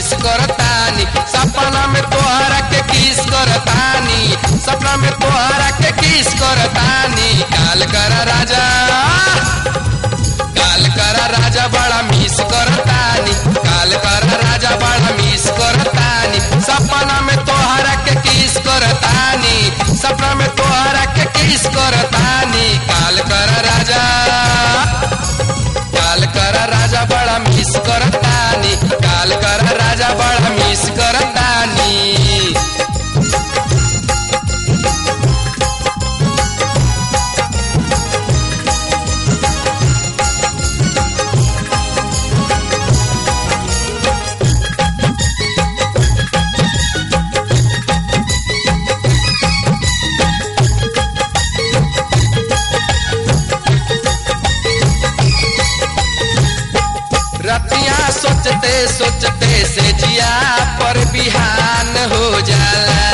किस करतानी, सपना में तोहरा के किस करतानी, सपना में तोहरा के किस करतानी। काल करा राजा, काल करा राजा बड़ा मिस करतानी, काल करा राजा बड़ा मिस करतानी, सपना में तोहरा के किस करतानी, सपना में तोहरा के किस करतानी। काल करा राजा, काल करा राजा बड़ा मिस करतानी, काल करा राजा बड़ा मिस करतानी। रतियाँ सोचते सोचते से जिया पर बिहान हो जाला,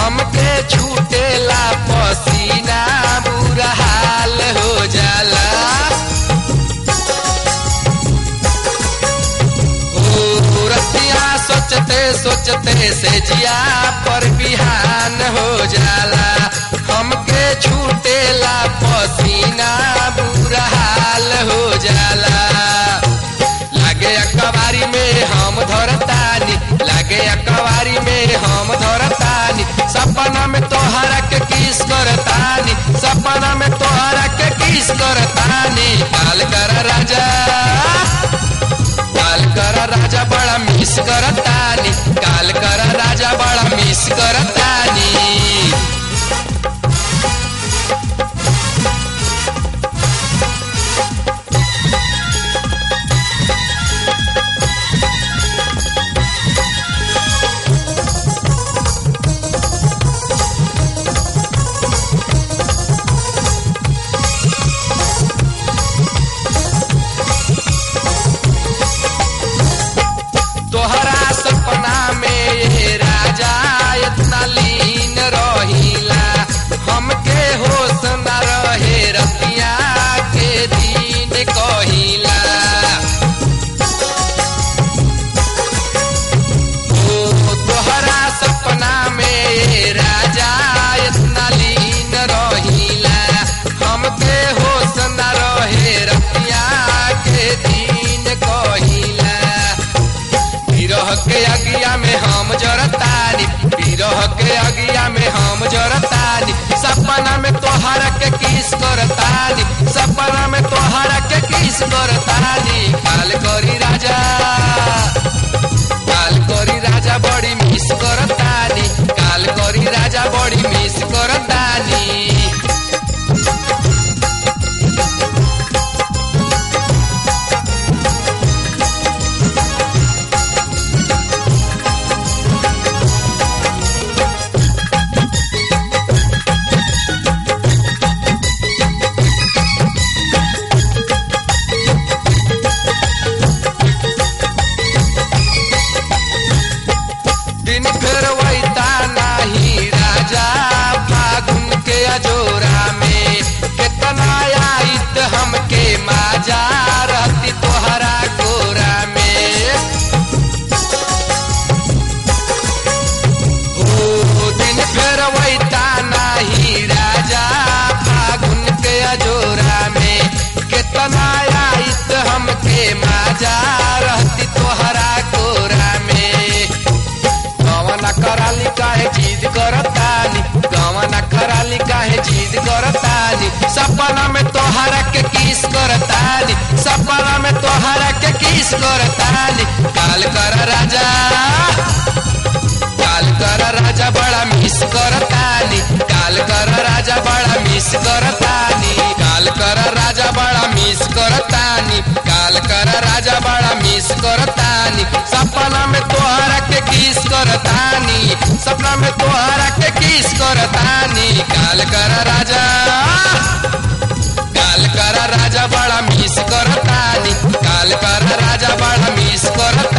हमके छूटेला पसीना बुरा हाल हो जाला। ओ रतियाँ सोचते सोचते से जिया पर बिहान हो जाला, हमके छूटेला पसीना बुरा हाल हो जाला। कवारी में हम धरतानी, लागे कवारी में हम धरतानी, सपना में तोहरा के किस करतानी, सपना में तोहरा के किस करतानी। काल करा राजा, काल करा राजा बड़ा मिस करतानी, काल करा राजा बड़ा मिस करतानी। अगिया में हम जरतानी, सपना में तोहरा के किस करतानी, सपना में तोहरा के किस करतानी। काल करी राजा, काल करी राजा बड़ी मिस करतानी, काल करी राजा बड़ी मिस करतानी। सपना में तोहरा के किस करतानी, सपना में तोहरा के किस करतानी। काल करा राजा, काल करा राजा बड़ा मिस करतानी, काल करा राजा बड़ा मिस करतानी, काल करा राजा बड़ा मिस करतानी, काल करा राजा बड़ा मिस करतानी। सपना में तोहरा के किस करतानी, सपना में तोहरा के किस करतानी। काल करा राजा, काल करा राजा बड़ा मिस करतानी, काल करा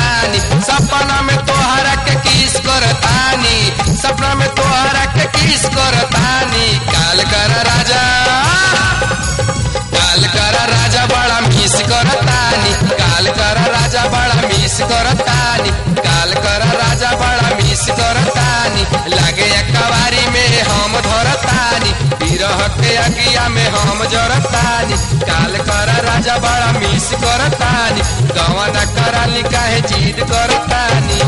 राजा बड़ा मिस करतानी, सपना में तोहरा के किस करतानी, सपना में तोहरा के किस करतानी। काल करा राजा, काल करा राजा बड़ा मिस करतानी, काल करा राजा बड़ा मिस करतानी, काल बरस करतानी लागे अकबारी में हम धरतानी बिरह के अगिया में हम जरतानी काल कर राजा बड़ा मिस करतानी गवन कराली काहे जीद करतानी।